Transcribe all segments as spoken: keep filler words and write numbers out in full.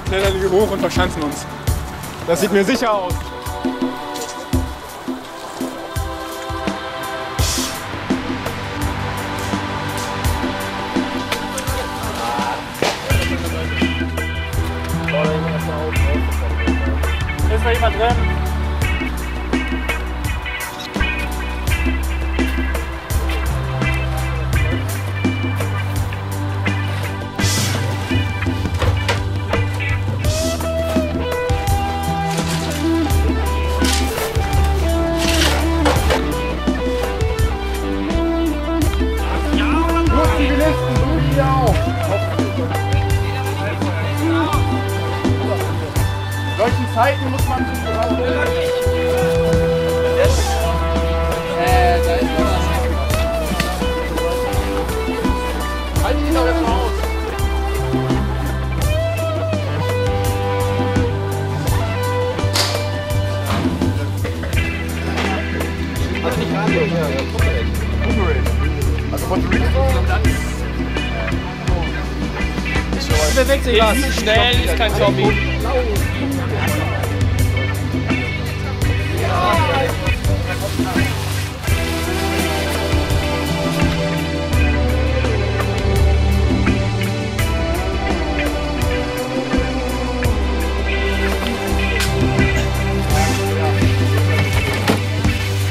paar Kletterlinge hoch und verschanzen uns. Das sieht mir sicher aus. Ist da jemand drin? Nutzen die letzten, die auch. In solchen Zeiten muss man sich gerade... Äh, da ist noch was. Halt dich doch jetzt mal aus. Also nicht Radio, ja, ja, Pottering. Pottering. Also Pottering. Es bewegt sich was. Schnell ist kein Zombie.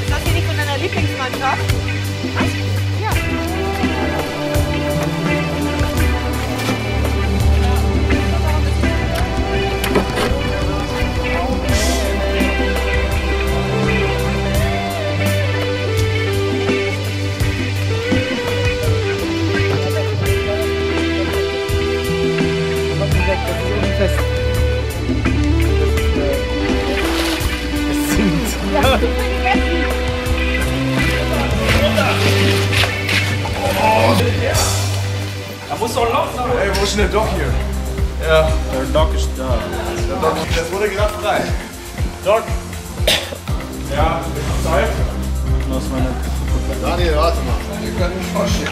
Sagt ihr nicht von deiner Lieblingsmannschaft? Was? Ja. Da muss doch ein Loch sein. Ey, wo ist denn der Doc hier? Ja, der Doc ist da. Der Doc, das wurde gerade frei. Doc! Ja, ist Zeit. Daniel, warte mal. Wir können nicht vorstehen.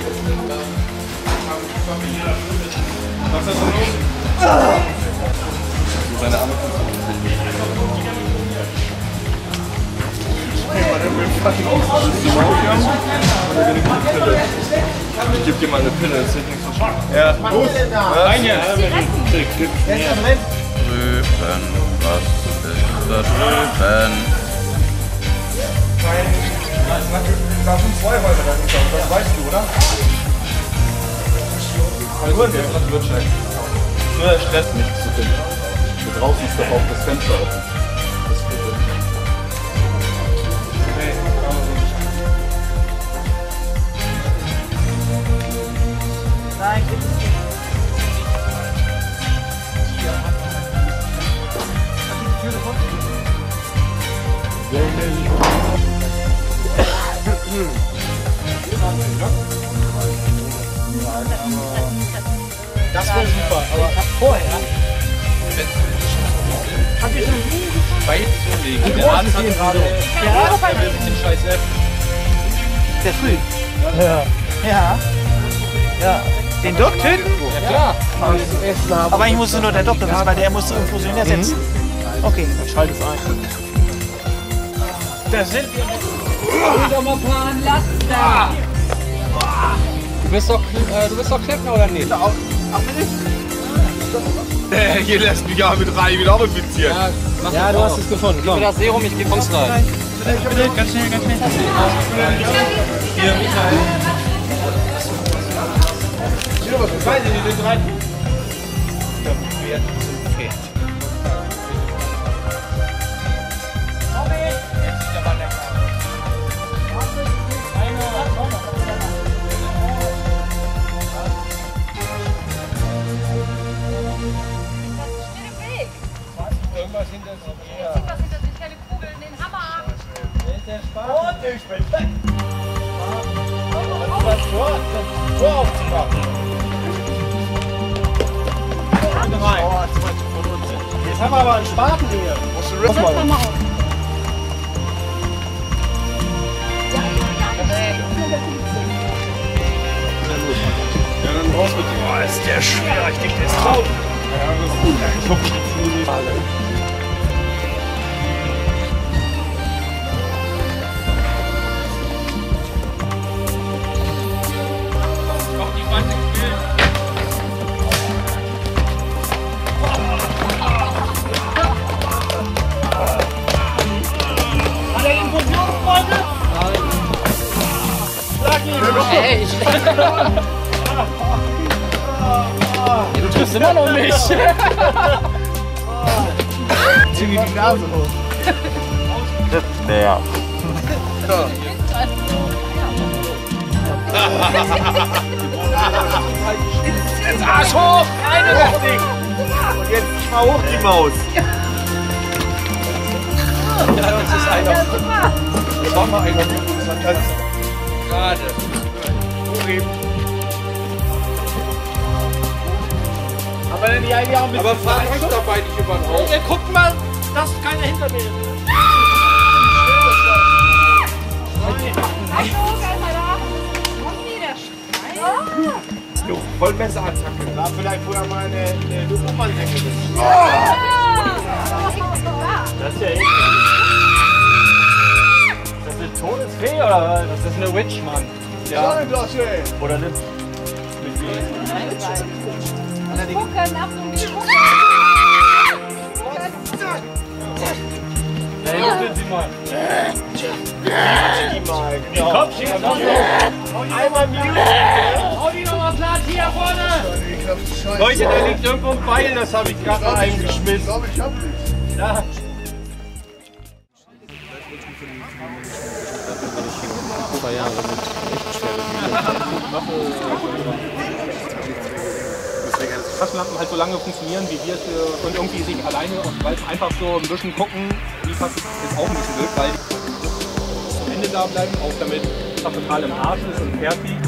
Was ist denn los? Seine Arme ich geb dir mal eine Pille, das wird nichts verschonen. Ja, los! Rein jetzt! Drüben, was ist da drüben? Da sind zwei Häuser da nicht aus, das weißt du, oder? Alles gut, jetzt hat Wirtschaft. Nur der Stress nichts zu finden. Da draußen ist doch auch das Fenster offen. Nein, gibt es nicht. Hast du die Tür davon? Ja, nee. Das wäre super, aber vorher. Hab ich schon weit zulegen. Der Abend hat gerade. Der Abend hat ein bisschen Scheiße. Ist der früh? Ja. Ja. Ja. Den Doc töten? Ja, klar. Ja. Aber ich musste nur der Doktor wissen, weil der muss zur Infusion ersetzen. Mhm. Okay, dann schalt es ein. Da sind wir. Doch mal fahren, lass da! Du bist doch, äh, du bist doch Klempner, oder nicht? Auch äh, hier lässt mich ja mit rein, ich bin auch infiziert. Ja, ja du hast es gefunden. Komm. Ich will das Serum, ich geh von rein. Bitte, ganz schnell, ganz schnell. Hier, Michael. Was für Pfeile die sind rein? Der Pferd zum Pferd. Tommy! Jetzt ist der Mann der Weg! Irgendwas hinter sich her. Ich was hinter sich keine Kugeln, den Hammer! Der ist der Spaß. Und ich bin weg! Was dort? Tor aufzumachen! Rein. Jetzt haben wir aber einen Spaten hier. Musst du mal auf. Ja, dann raus mit dir. Oh, ist der schwierig, dich ist traut. Ey, du triffst immer noch nicht. Zieh mir die Nase hoch. Trittbär. Jetzt Arsch hoch! Eine noch nicht! Und jetzt mal hoch die Maus! Ja, das ist einer. Das war mal einer. Das war ganz gerade. Aber dann die eine auch mit. Aber fahr euch dabei nicht über den Raum. Guckt mal, dass keiner hinter mir ist. Jo, voll Messerattacke. Da vielleicht vorher mal eine Luftmann-Decke. Das ist ja eklig. Das ist eine Todesfee oder was? Das ist eine Witch, Mann. Ja. Oder nicht? Mit wie? Gucken, Achtung, die Gucken! Ja, hier sind sie mal. Die mal, genau. Komm, schieß noch los! Einmal Mühe! Hau die nochmal platt hier vorne! Leute, da liegt irgendwo ein Beil, das habe ich gerade eingeschmissen. Ich glaube, ich hab nichts. Ja. Zwei Jahre mit echt schwer. Deswegen dass die Taschenlampen halt so lange funktionieren wie wir für, und irgendwie sich alleine, weil es einfach so ein bisschen gucken, wie passiert ist auch ein bisschen wild, weil die am Ende da bleiben, auch damit das total im Arsch ist und fertig.